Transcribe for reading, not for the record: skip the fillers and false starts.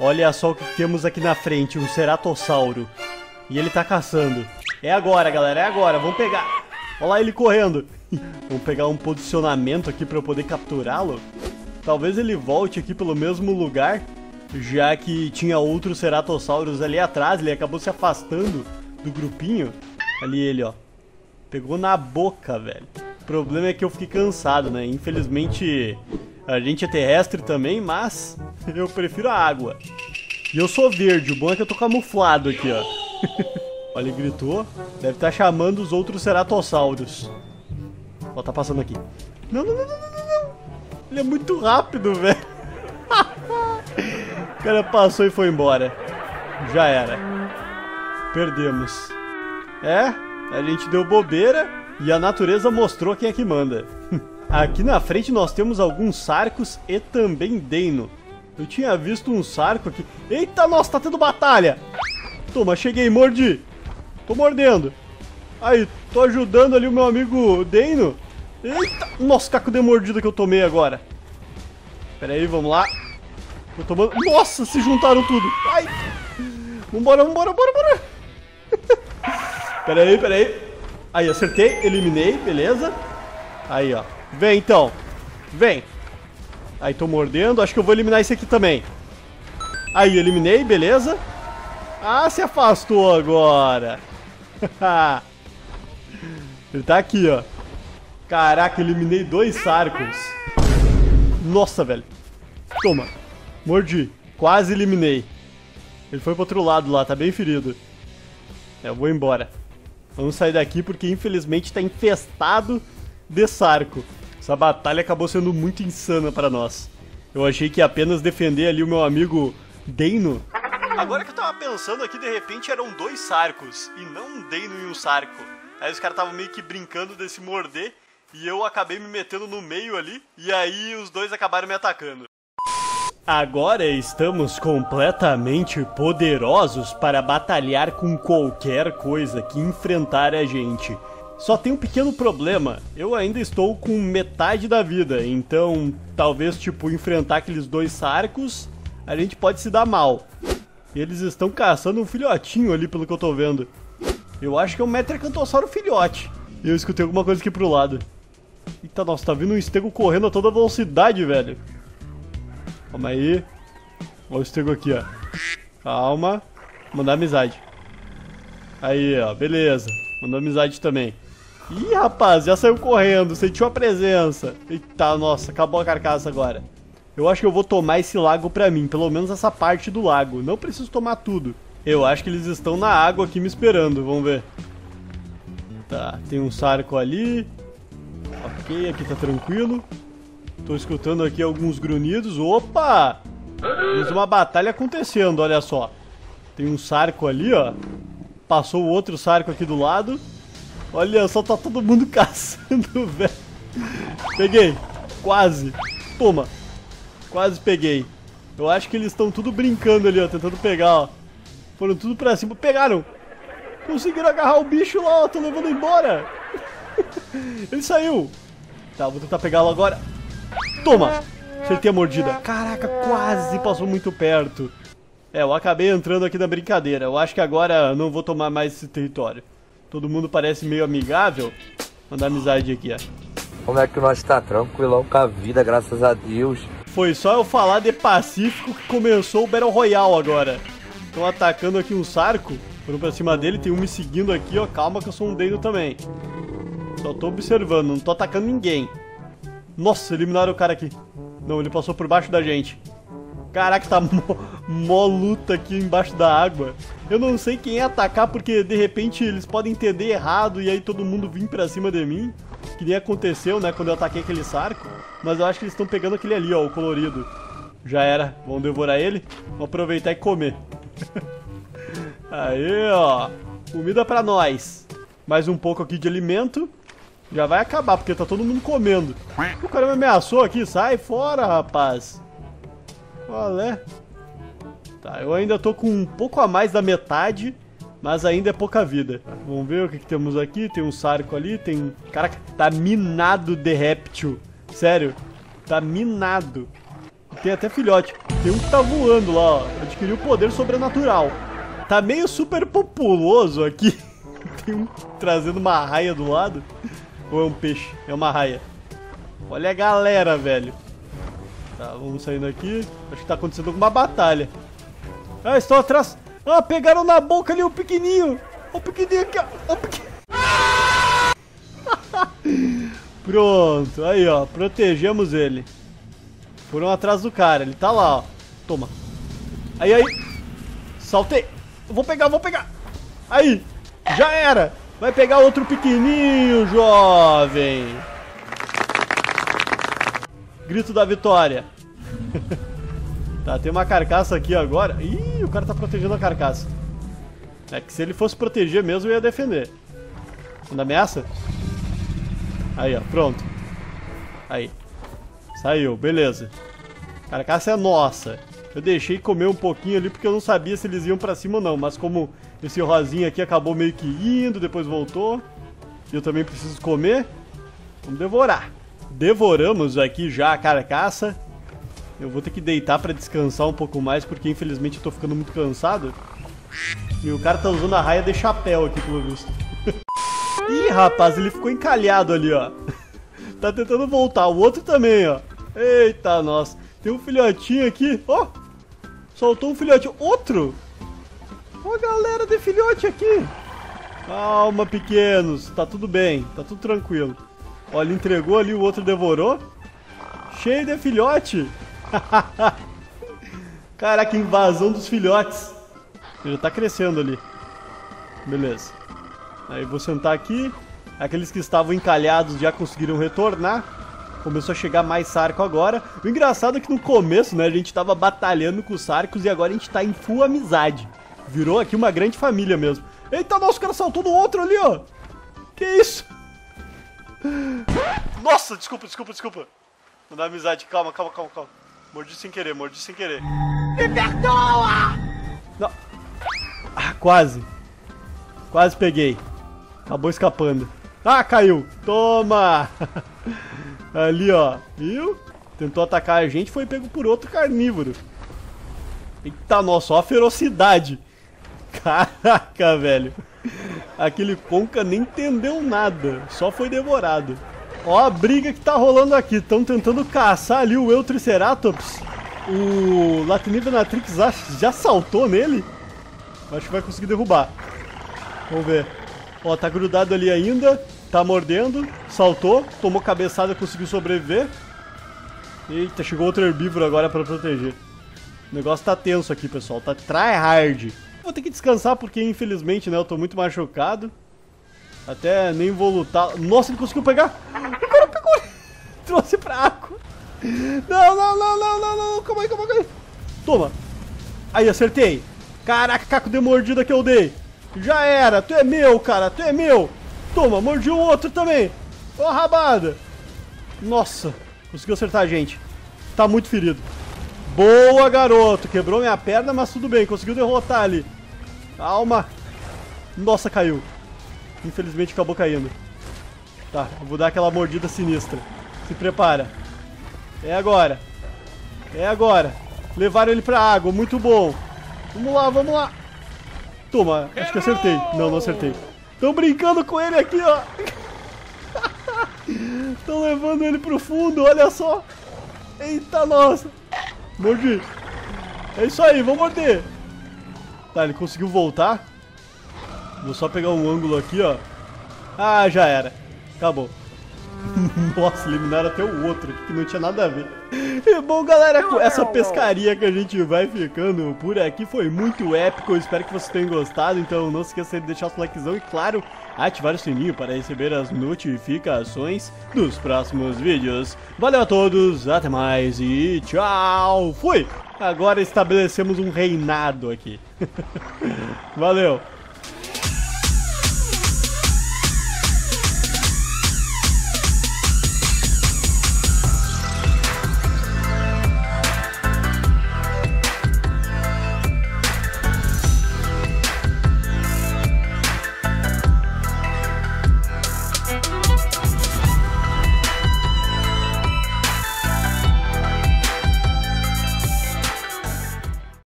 Olha só o que temos aqui na frente, um ceratossauro. E ele tá caçando. É agora, galera, é agora. Vamos pegar. Olha lá ele correndo. Vamos pegar um posicionamento aqui pra eu poder capturá-lo. Talvez ele volte aqui pelo mesmo lugar, já que tinha outros ceratossauros ali atrás. Ele acabou se afastando do grupinho. Ali ele, ó. Pegou na boca, velho. O problema é que eu fiquei cansado, né? Infelizmente, a gente é terrestre também, mas eu prefiro a água. E eu sou verde, o bom é que eu tô camuflado aqui, ó. Olha, ele gritou. Deve estar chamando os outros ceratossauros. Ó, tá passando aqui. Não, não, não, não, não, não. Ele é muito rápido, velho. O cara passou e foi embora. Já era. Perdemos. É, a gente deu bobeira e a natureza mostrou quem é que manda. Aqui na frente nós temos alguns sarcos e também deino. Eu tinha visto um sarco aqui. Eita, nossa, tá tendo batalha. Toma, cheguei, mordi. Tô mordendo. Aí, tô ajudando ali o meu amigo deino. Eita, nossa, caco de mordida que eu tomei agora. Pera aí, vamos lá. Tô tomando... Nossa, se juntaram tudo. Ai. Vambora, vambora, vambora, vambora. Pera aí, pera aí. Aí, acertei, eliminei, beleza. Aí, ó. Vem, então. Vem. Aí, tô mordendo. Acho que eu vou eliminar esse aqui também. Aí, eliminei, beleza. Ah, se afastou agora. Ele tá aqui, ó. Caraca, eliminei 2 sarcos. Nossa, velho. Toma. Mordi. Quase eliminei. Ele foi pro outro lado lá, tá bem ferido. É, eu vou embora. Vamos sair daqui porque, infelizmente, tá infestado de sarco. Essa batalha acabou sendo muito insana pra nós. Eu achei que apenas defender ali o meu amigo deino. Agora que eu tava pensando aqui, de repente eram 2 sarcos e não um deino e um sarco. Aí os caras estavam meio que brincando desse morder e eu acabei me metendo no meio ali e aí os dois acabaram me atacando. Agora estamos completamente poderosos para batalhar com qualquer coisa que enfrentar a gente. Só tem um pequeno problema, eu ainda estou com metade da vida, então talvez tipo enfrentar aqueles 2 sarcos a gente pode se dar mal. Eles estão caçando um filhotinho ali, pelo que eu tô vendo. Eu acho que é um Metricantossauro filhote. Eu escutei alguma coisa aqui pro lado. Eita, nossa, tá vindo um estego correndo a toda velocidade, velho. Calma aí. Olha o estego aqui, ó. Calma. Mandar amizade. Aí, ó, beleza. Mandou amizade também. Ih, rapaz, já saiu correndo. Sentiu a presença. Eita, nossa, acabou a carcaça agora. Eu acho que eu vou tomar esse lago pra mim, pelo menos essa parte do lago. Não preciso tomar tudo. Eu acho que eles estão na água aqui me esperando, vamos ver. Tá, tem um sarco ali. Ok, aqui tá tranquilo. Tô escutando aqui alguns grunhidos. Opa! Tem uma batalha acontecendo, olha só. Tem um sarco ali, ó. Passou o outro sarco aqui do lado. Olha só, tá todo mundo caçando, velho. Peguei, quase. Toma. Quase peguei. Eu acho que eles estão tudo brincando ali, ó, tentando pegar, ó. Foram tudo pra cima. Pegaram! Conseguiram agarrar o bicho lá, ó. Tô levando embora. Ele saiu. Tá, vou tentar pegá-lo agora. Toma! Acertei a mordida. Caraca, quase passou muito perto. É, eu acabei entrando aqui na brincadeira. Eu acho que agora não vou tomar mais esse território. Todo mundo parece meio amigável. Mandar amizade aqui, ó. Como é que nós tá tranquilão com a vida, graças a Deus. Foi só eu falar de pacífico que começou o Battle Royale agora. Estão atacando aqui um sarco. Foram pra cima dele, tem um me seguindo aqui, ó. Calma que eu sou um deino também. Só tô observando, não tô atacando ninguém. Nossa, eliminaram o cara aqui. Não, ele passou por baixo da gente. Caraca, tá mó luta aqui embaixo da água. Eu não sei quem é atacar porque de repente eles podem entender errado e aí todo mundo vir pra cima de mim. Que nem aconteceu, né, quando eu ataquei aquele sarco. Mas eu acho que eles estão pegando aquele ali, ó, o colorido. Já era, vamos devorar ele. Vamos aproveitar e comer. Aí, ó. Comida pra nós. Mais um pouco aqui de alimento. Já vai acabar, porque tá todo mundo comendo. O cara me ameaçou aqui, sai fora, rapaz. Qual é? Tá, eu ainda tô com um pouco a mais da metade. Mas ainda é pouca vida. Vamos ver o que temos aqui. Tem um sarco ali, tem... Caraca, tá minado de réptil. Sério, tá minado. Tem até filhote. Tem um que tá voando lá, ó. Adquiriu poder sobrenatural. Tá meio super populoso aqui. Tem um trazendo uma raia do lado. Ou é um peixe? É uma raia. Olha a galera, velho. Tá, vamos saindo aqui. Acho que tá acontecendo alguma batalha. Ah, estão atrás. Ah, pegaram na boca ali o pequenininho. O pequenininho aqui, ó. O pequenininho. Pronto, aí ó, protegemos ele. Foram atrás do cara, ele tá lá, ó. Toma. Aí, aí. Saltei. Vou pegar, vou pegar. Aí, já era. Vai pegar outro pequenininho, jovem. Grito da vitória. Tá, tem uma carcaça aqui agora. Ih, o cara tá protegendo a carcaça. É que se ele fosse proteger mesmo, eu ia defender. Quando ameaça? Aí, ó, pronto. Aí. Saiu, beleza. A carcaça é nossa. Eu deixei comer um pouquinho ali porque eu não sabia se eles iam pra cima ou não. Mas como esse rosinho aqui acabou meio que indo, depois voltou. E eu também preciso comer. Vamos devorar. Devoramos aqui já a carcaça. Eu vou ter que deitar pra descansar um pouco mais porque infelizmente eu tô ficando muito cansado. E o cara tá usando a raia de chapéu aqui, pelo visto. Ih, rapaz, ele ficou encalhado ali, ó. Tá tentando voltar. O outro também, ó. Eita, nossa. Tem um filhotinho aqui. Ó, soltou um filhote. Outro? Ó, galera de filhote aqui. Calma, pequenos. Tá tudo bem. Tá tudo tranquilo. Ó, ele entregou ali, o outro devorou. Cheio de filhote. Caraca, invasão dos filhotes. Ele já tá crescendo ali. Beleza. Aí vou sentar aqui. Aqueles que estavam encalhados já conseguiram retornar. Começou a chegar mais sarco agora. O engraçado é que no começo, né, a gente tava batalhando com os sarcos e agora a gente tá em full amizade. Virou aqui uma grande família mesmo. Eita, nossa, o cara saltou do outro ali, ó. Que isso? Nossa, desculpa, desculpa, desculpa. Não dá amizade, calma, calma, calma, calma. Mordi sem querer, mordi sem querer. Me perdoa! Não. Ah, quase. Quase peguei. Acabou escapando. Ah, caiu. Toma. Ali, ó. Viu? Tentou atacar a gente, foi pego por outro carnívoro. Eita, nossa, ó a ferocidade. Caraca, velho. Aquele conca nem entendeu nada. Só foi devorado. Ó a briga que tá rolando aqui. Estão tentando caçar ali o Eutriceratops. O Latinivenatrix já saltou nele. Acho que vai conseguir derrubar. Vamos ver. Ó, tá grudado ali ainda. Tá mordendo. Saltou. Tomou cabeçada, conseguiu sobreviver. Eita, chegou outro herbívoro agora pra proteger. O negócio tá tenso aqui, pessoal. Tá tryhard. Vou ter que descansar porque, infelizmente, né, eu tô muito machucado. Até nem vou lutar. Nossa, ele conseguiu pegar. O cara pegou. Trouxe pra água. Não, não, não, não, não, não. Calma aí, calma aí. Toma. Aí, acertei. Caraca, caco de mordida que eu dei. Já era, tu é meu, cara, tu é meu. Toma, mordi o outro também. Ô, rabada. Nossa, conseguiu acertar a gente. Tá muito ferido. Boa, garoto, quebrou minha perna, mas tudo bem, conseguiu derrotar ali. Calma. Nossa, caiu. Infelizmente acabou caindo. Tá, eu vou dar aquela mordida sinistra. Se prepara. É agora. É agora. Levaram ele pra água, muito bom. Vamos lá, vamos lá. Toma, acho que acertei. Não, não acertei. Estão brincando com ele aqui, ó. Estão levando ele pro fundo, olha só. Eita, nossa. Mordi. É isso aí, vamos morder. Tá, ele conseguiu voltar. Vou só pegar um ângulo aqui, ó. Ah, já era. Acabou. Nossa, eliminaram até o outro aqui, que não tinha nada a ver. E bom, galera, com essa pescaria que a gente vai ficando por aqui, foi muito épico, eu espero que vocês tenham gostado. Então não se esqueça de deixar o likezão e, claro, ativar o sininho para receber as notificações dos próximos vídeos. Valeu a todos, até mais e tchau! Fui! Agora estabelecemos um reinado aqui. Valeu!